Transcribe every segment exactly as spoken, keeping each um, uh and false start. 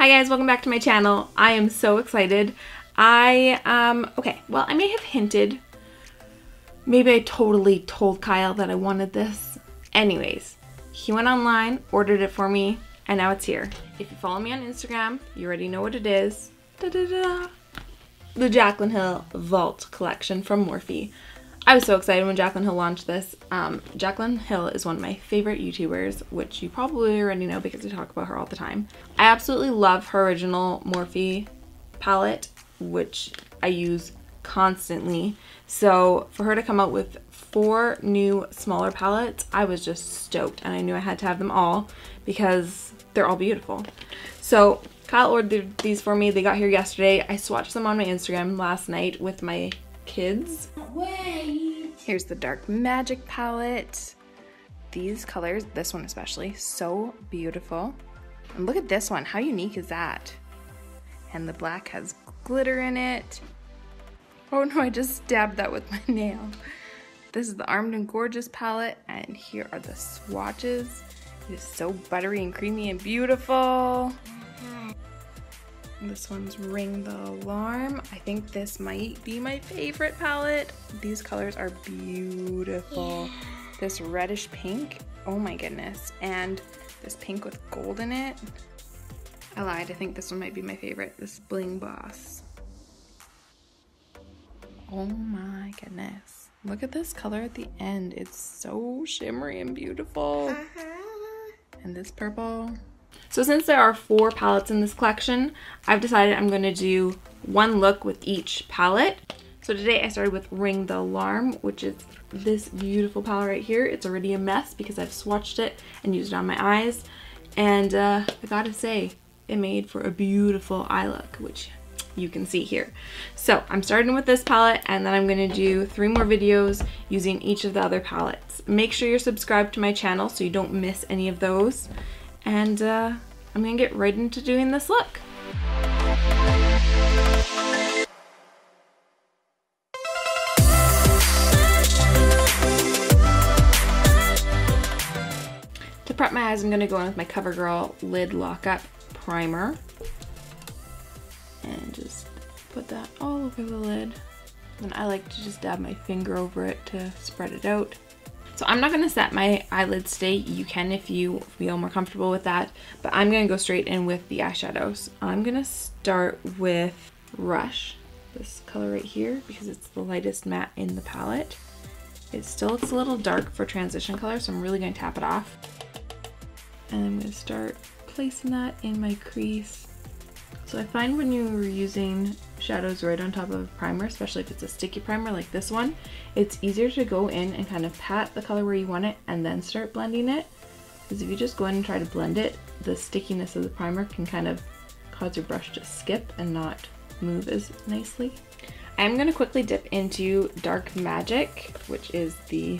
Hi guys, welcome back to my channel. I am so excited. I, um, okay, well I may have hinted, maybe I totally told Kyle that I wanted this. Anyways, he went online, ordered it for me, and now it's here. If you follow me on Instagram, you already know what it is. Da da da! The Jaclyn Hill Vault Collection from Morphe. I was so excited when Jaclyn Hill launched this. Um, Jaclyn Hill is one of my favorite YouTubers, which you probably already know because I talk about her all the time. I absolutely love her original Morphe palette, which I use constantly. So for her to come out with four new smaller palettes, I was just stoked, and I knew I had to have them all because they're all beautiful. So Kyle ordered these for me. They got here yesterday. I swatched them on my Instagram last night with my kids. Wait. Here's the Dark Magic palette. These colors, this one especially, so beautiful. And look at this one, how unique is that? And the black has glitter in it. Oh no, I just stabbed that with my nail. This is the Armed and Gorgeous palette, and here are the swatches. It is so buttery and creamy and beautiful. This one's Ring the Alarm. I think this might be my favorite palette. These colors are beautiful. Yeah. This reddish pink, oh my goodness. And this pink with gold in it. I lied, I think this one might be my favorite. This is Bling Boss. Oh my goodness. Look at this color at the end. It's so shimmery and beautiful. Uh-huh. And this purple. So since there are four palettes in this collection, I've decided I'm going to do one look with each palette. So today I started with Ring the Alarm, which is this beautiful palette right here. It's already a mess because I've swatched it and used it on my eyes. And uh, I gotta say, it made for a beautiful eye look, which you can see here. So I'm starting with this palette, and then I'm going to do three more videos using each of the other palettes. Make sure you're subscribed to my channel so you don't miss any of those. And uh, I'm gonna get right into doing this look. To prep my eyes, I'm gonna go in with my CoverGirl Lid Lock Up Primer. And just put that all over the lid. And I like to just dab my finger over it to spread it out. So I'm not going to set my eyelids today. You can if you feel more comfortable with that, but I'm going to go straight in with the eyeshadows. I'm going to start with Rush, this color right here, because it's the lightest matte in the palette. It still looks a little dark for transition color, so I'm really going to tap it off. And I'm going to start placing that in my crease. So I find when you're using shadows right on top of a primer, especially if it's a sticky primer like this one, it's easier to go in and kind of pat the color where you want it and then start blending it. Because if you just go in and try to blend it, the stickiness of the primer can kind of cause your brush to skip and not move as nicely. I'm going to quickly dip into Dark Magic, which is the,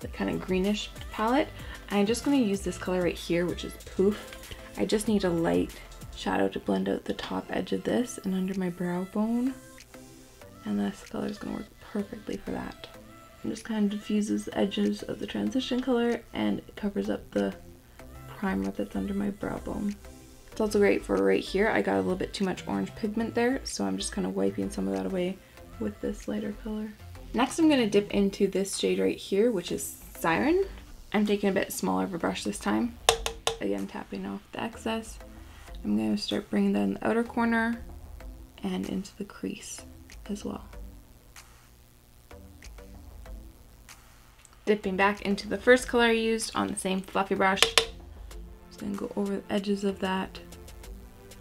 the kind of greenish palette. I'm just going to use this color right here, which is Poof. I just need a light shadow to blend out the top edge of this and under my brow bone, and this color is going to work perfectly for that. It just kind of diffuses the edges of the transition color, and it covers up the primer that's under my brow bone. It's also great for right here. I got a little bit too much orange pigment there, so I'm just kind of wiping some of that away with this lighter color. Next I'm going to dip into this shade right here, which is Siren. I'm taking a bit smaller of a brush this time, again tapping off the excess. I'm going to start bringing that in the outer corner and into the crease as well. Dipping back into the first color I used on the same fluffy brush. Just going to go over the edges of that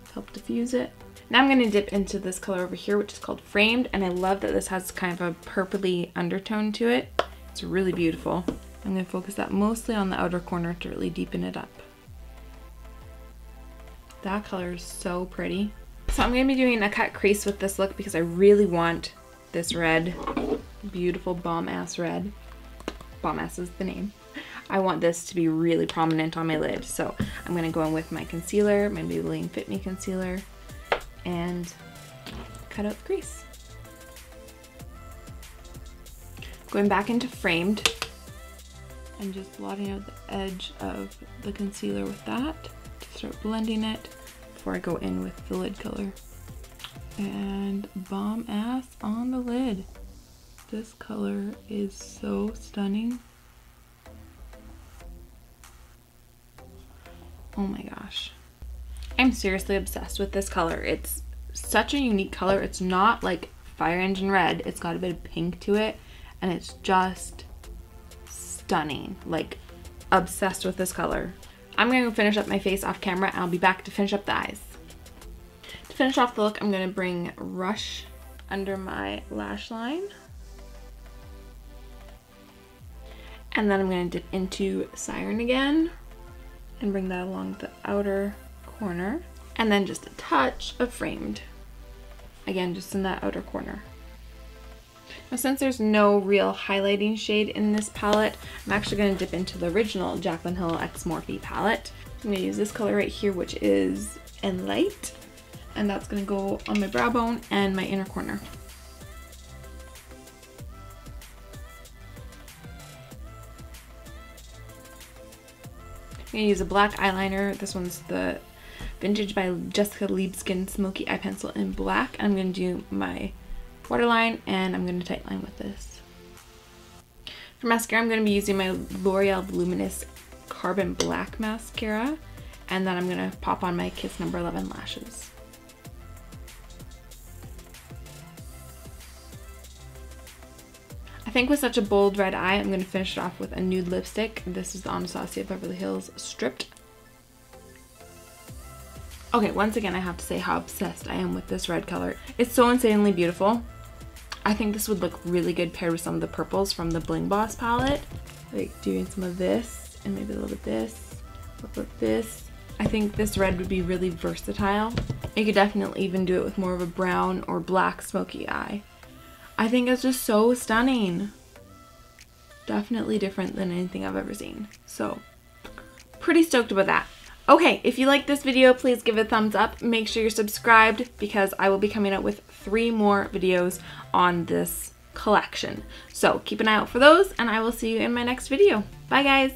to help diffuse it. Now I'm going to dip into this color over here, which is called Framed, and I love that this has kind of a purpley undertone to it. It's really beautiful. I'm going to focus that mostly on the outer corner to really deepen it up. That color is so pretty. So I'm going to be doing a cut crease with this look because I really want this red, beautiful Bomb Ass red. Bomb Ass is the name. I want this to be really prominent on my lid. So I'm going to go in with my concealer, my Maybelline Fit Me concealer, and cut out the crease. Going back into Framed, I'm just blotting out the edge of the concealer with that. Start blending it, before I go in with the lid color. And Bomb Ass on the lid. This color is so stunning. Oh my gosh. I'm seriously obsessed with this color. It's such a unique color. It's not like fire engine red. It's got a bit of pink to it, and it's just stunning. Like, obsessed with this color. I'm gonna finish up my face off camera, and I'll be back to finish up the eyes. To finish off the look, I'm gonna bring Rush under my lash line. And then I'm gonna dip into Siren again and bring that along the outer corner. And then just a touch of Framed. Again, just in that outer corner. Now, since there's no real highlighting shade in this palette, I'm actually gonna dip into the original Jaclyn Hill X Morphe palette. I'm gonna use this color right here, which is in Light. And that's gonna go on my brow bone and my inner corner. I'm gonna use a black eyeliner. This one's the Vintage by Jessica Liebskin Smoky Eye Pencil in black. I'm gonna do my waterline, and I'm gonna tightline with this. For mascara, I'm gonna be using my L'Oreal Voluminous Carbon Black mascara, and then I'm gonna pop on my Kiss number eleven lashes. I think with such a bold red eye, I'm gonna finish it off with a nude lipstick. This is the Anastasia Beverly Hills Stripped. Okay, once again, I have to say how obsessed I am with this red color. It's so insanely beautiful. I think this would look really good paired with some of the purples from the Bling Boss palette. Like doing some of this, and maybe a little bit of this, a little bit of this. I think this red would be really versatile. You could definitely even do it with more of a brown or black smoky eye. I think it's just so stunning. Definitely different than anything I've ever seen. So, pretty stoked about that. Okay, if you like this video, please give it a thumbs up. Make sure you're subscribed, because I will be coming out with three more videos on this collection. So keep an eye out for those, and I will see you in my next video. Bye, guys.